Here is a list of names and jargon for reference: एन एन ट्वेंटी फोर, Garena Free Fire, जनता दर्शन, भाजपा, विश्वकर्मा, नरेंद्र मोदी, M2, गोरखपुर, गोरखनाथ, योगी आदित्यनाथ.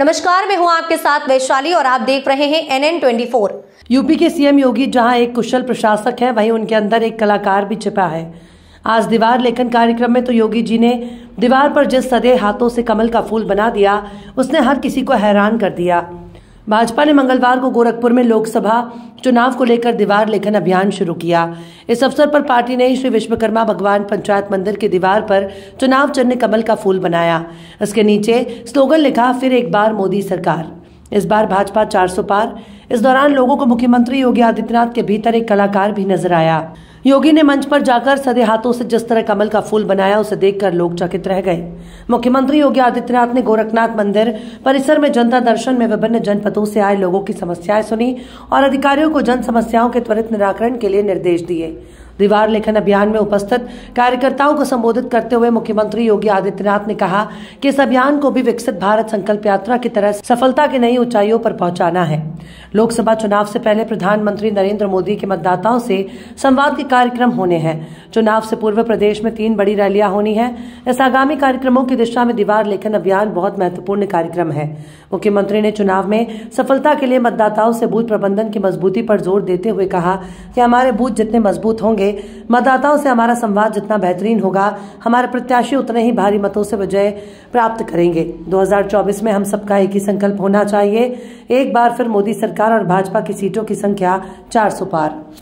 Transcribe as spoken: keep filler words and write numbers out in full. नमस्कार, मैं हूं आपके साथ वैशाली और आप देख रहे हैं एन एन ट्वेंटी फोर। UP के सीएम योगी जहां एक कुशल प्रशासक है, वहीं उनके अंदर एक कलाकार भी छिपा है। आज दीवार लेखन कार्यक्रम में तो योगी जी ने दीवार पर जिस सधे हाथों से कमल का फूल बना दिया, उसने हर किसी को हैरान कर दिया। भाजपा ने मंगलवार को गोरखपुर में लोकसभा चुनाव को लेकर दीवार लेखन अभियान शुरू किया। इस अवसर पर पार्टी ने श्री विश्वकर्मा भगवान पंचायत मंदिर की दीवार पर चुनाव चिन्ह कमल का फूल बनाया। इसके नीचे स्लोगन लिखा, फिर एक बार मोदी सरकार, इस बार भाजपा चार सौ पार। इस दौरान लोगों को मुख्यमंत्री योगी आदित्यनाथ के भीतर एक कलाकार भी नजर आया। योगी ने मंच पर जाकर सधे हाथों से जिस तरह कमल का फूल बनाया, उसे देखकर लोग चकित रह गए। मुख्यमंत्री योगी आदित्यनाथ ने गोरखनाथ मंदिर परिसर में जनता दर्शन में विभिन्न जनपदों से आए लोगों की समस्याएं सुनी और अधिकारियों को जन समस्याओं के त्वरित निराकरण के लिए निर्देश दिए। दीवार लेखन अभियान में उपस्थित कार्यकर्ताओं को संबोधित करते हुए मुख्यमंत्री योगी आदित्यनाथ ने कहा कि इस अभियान को भी विकसित भारत संकल्प यात्रा की तरह सफलता की नई ऊंचाइयों पर पहुंचाना है। लोकसभा चुनाव से पहले प्रधानमंत्री नरेंद्र मोदी के मतदाताओं से संवाद के कार्यक्रम होने हैं। चुनाव से पूर्व प्रदेश में तीन बड़ी रैलियां होनी है। इस आगामी कार्यक्रमों की दिशा में दीवार लेखन अभियान बहुत महत्वपूर्ण कार्यक्रम है। मुख्यमंत्री ने चुनाव में सफलता के लिए मतदाताओं से बूथ प्रबंधन की मजबूती पर जोर देते हुए कहा कि हमारे बूथ जितने मजबूत होंगे, मतदाताओं से हमारा संवाद जितना बेहतरीन होगा, हमारे प्रत्याशी उतने ही भारी मतों से विजय प्राप्त करेंगे। दो हज़ार चौबीस में हम सबका एक ही संकल्प होना चाहिए, एक बार फिर मोदी सरकार और भाजपा की सीटों की संख्या चार सौ पार।